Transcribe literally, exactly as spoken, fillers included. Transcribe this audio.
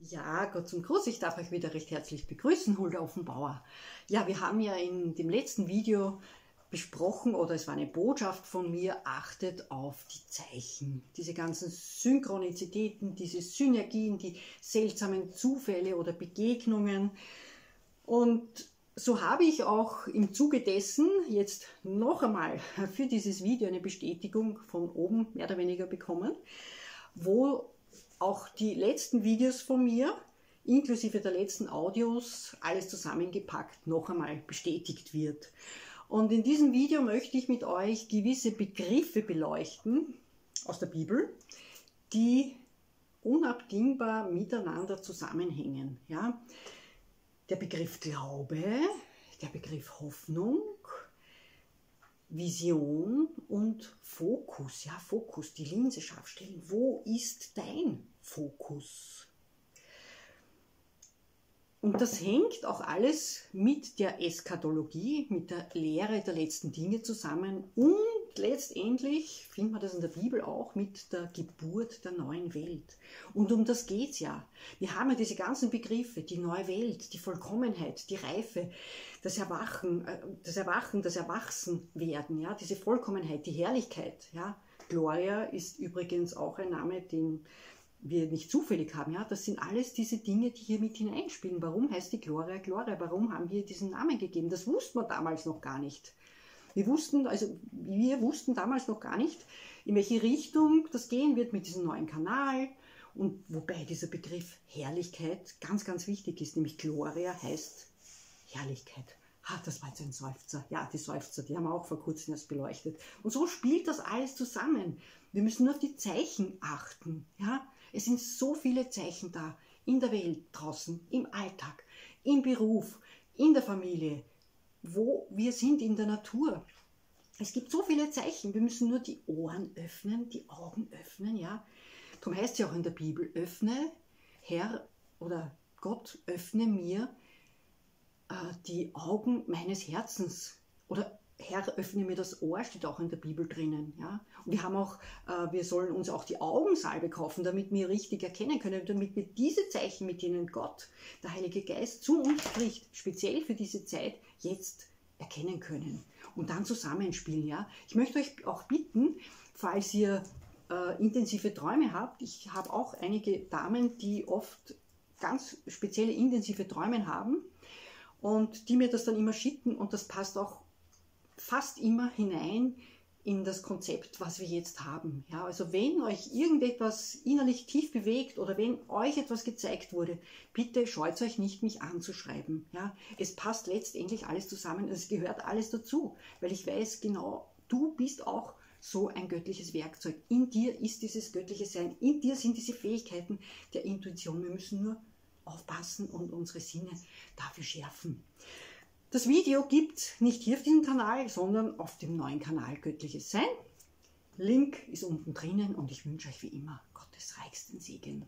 Ja, Gott zum Gruß, ich darf euch wieder recht herzlich begrüßen, Hulda Offenbauer. Ja, wir haben ja in dem letzten Video besprochen, oder es war eine Botschaft von mir, achtet auf die Zeichen. Diese ganzen Synchronizitäten, diese Synergien, die seltsamen Zufälle oder Begegnungen. Und so habe ich auch im Zuge dessen jetzt noch einmal für dieses Video eine Bestätigung von oben mehr oder weniger bekommen, wo auch die letzten Videos von mir, inklusive der letzten Audios, alles zusammengepackt noch einmal bestätigt wird. Und in diesem Video möchte ich mit euch gewisse Begriffe beleuchten aus der Bibel, die unabdingbar miteinander zusammenhängen. Ja? Der Begriff Glaube, der Begriff Hoffnung, Vision und Fokus, ja, Fokus, die Linse scharf stellen. Wo ist dein Fokus? Und das hängt auch alles mit der Eschatologie, mit der Lehre der letzten Dinge zusammen und letztendlich, findet man das in der Bibel auch, mit der Geburt der neuen Welt. Und um das geht es ja. Wir haben ja diese ganzen Begriffe, die neue Welt, die Vollkommenheit, die Reife, das Erwachen, das Erwachen, das Erwachsenwerden, ja, diese Vollkommenheit, die Herrlichkeit. Ja. Gloria ist übrigens auch ein Name, den wir nicht zufällig haben, ja, das sind alles diese Dinge, die hier mit hineinspielen. Warum heißt die Gloria Gloria? Warum haben wir diesen Namen gegeben? Das wussten wir damals noch gar nicht. Wir wussten, also wir wussten damals noch gar nicht, in welche Richtung das gehen wird mit diesem neuen Kanal. Und wobei dieser Begriff Herrlichkeit ganz, ganz wichtig ist, nämlich Gloria heißt Herrlichkeit. Ah, das war jetzt ein Seufzer. Ja, die Seufzer, die haben wir auch vor kurzem erst beleuchtet. Und so spielt das alles zusammen. Wir müssen nur auf die Zeichen achten, ja. Es sind so viele Zeichen da, in der Welt, draußen, im Alltag, im Beruf, in der Familie, wo wir sind, in der Natur. Es gibt so viele Zeichen, wir müssen nur die Ohren öffnen, die Augen öffnen, ja. Darum heißt es ja auch in der Bibel, öffne, Herr oder Gott, öffne mir äh, die Augen meines Herzens oder Herr, öffne mir das Ohr, steht auch in der Bibel drinnen. Ja? Und wir haben auch, äh, wir sollen uns auch die Augensalbe kaufen, damit wir richtig erkennen können, damit wir diese Zeichen, mit denen Gott, der Heilige Geist, zu uns spricht, speziell für diese Zeit, jetzt erkennen können und dann zusammenspielen. Ja? Ich möchte euch auch bitten, falls ihr äh, intensive Träume habt, ich habe auch einige Damen, die oft ganz spezielle intensive Träume haben und die mir das dann immer schicken und das passt auch fast immer hinein in das Konzept, was wir jetzt haben. Ja, also wenn euch irgendetwas innerlich tief bewegt oder wenn euch etwas gezeigt wurde, bitte scheut euch nicht, mich anzuschreiben. Ja, es passt letztendlich alles zusammen, es gehört alles dazu, weil ich weiß genau, du bist auch so ein göttliches Werkzeug. In dir ist dieses göttliche Sein, in dir sind diese Fähigkeiten der Intuition. Wir müssen nur aufpassen und unsere Sinne dafür schärfen. Das Video gibt es nicht hier auf diesem Kanal, sondern auf dem neuen Kanal Göttliches Sein. Link ist unten drinnen und ich wünsche euch wie immer Gottes reichsten Segen.